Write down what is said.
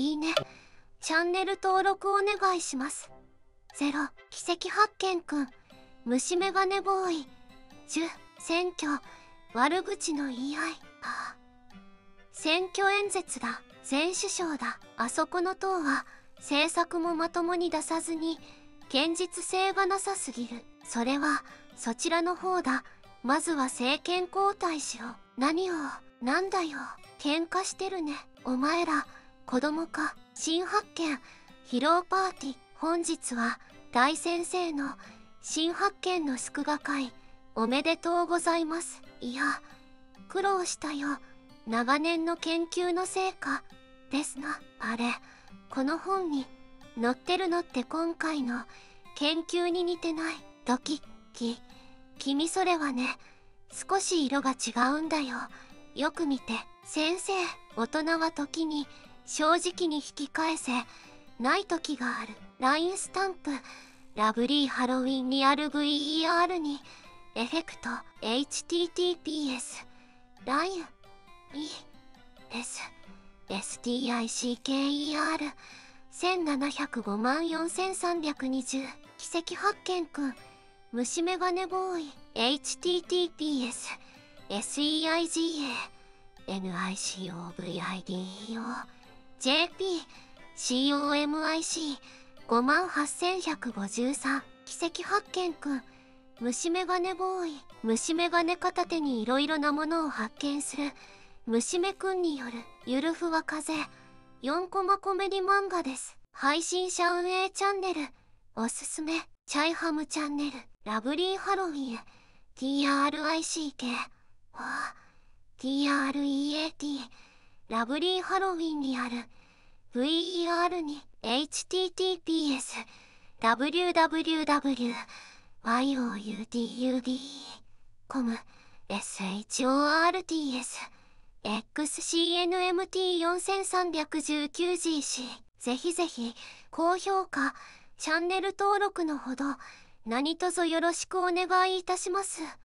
いいね、チャンネル登録お願いします。0、奇跡発見くん、虫眼鏡ボーイ。10、選挙、悪口の言い合い。ああ、選挙演説だ、前首相だ。あそこの党は政策もまともに出さずに堅実性がなさすぎる。それはそちらの方だ、まずは政権交代しろ。何を、なんだよ、喧嘩してるね。お前ら子供か。新発見披露パーティー。本日は大先生の新発見の祝賀会、おめでとうございます。いや、苦労したよ、長年の研究の成果ですな。あれ、この本に載ってるのって今回の研究に似てない？ドキッキ、君それはね、少し色が違うんだよ。よく見て。先生、大人は時に正直に引き返せない時がある。LINEスタンプ、ラブリーハロウィンリアル VER にエフェクト、 HTTPS、LINE、STICKER、17054320。奇跡発見くん、虫眼鏡ボーイ。 HTTPS、SEIGA、NICOVIDEO、JP、COMIC、58153。奇跡発見くん、虫眼鏡ボーイ。虫眼鏡片手にいろいろなものを発見する虫眼くんによるゆるふわ風4コマコメディ漫画です。配信者運営チャンネルおすすめ、チャイハムチャンネル、ラブリーハロウィン TRICK、 TREAT、 ラブリーハロウィンリアル VER に HTTPS、 www youtube.com shorts xcnmt4319gc。 ぜひぜひ高評価、チャンネル登録のほど何卒よろしくお願いいたします。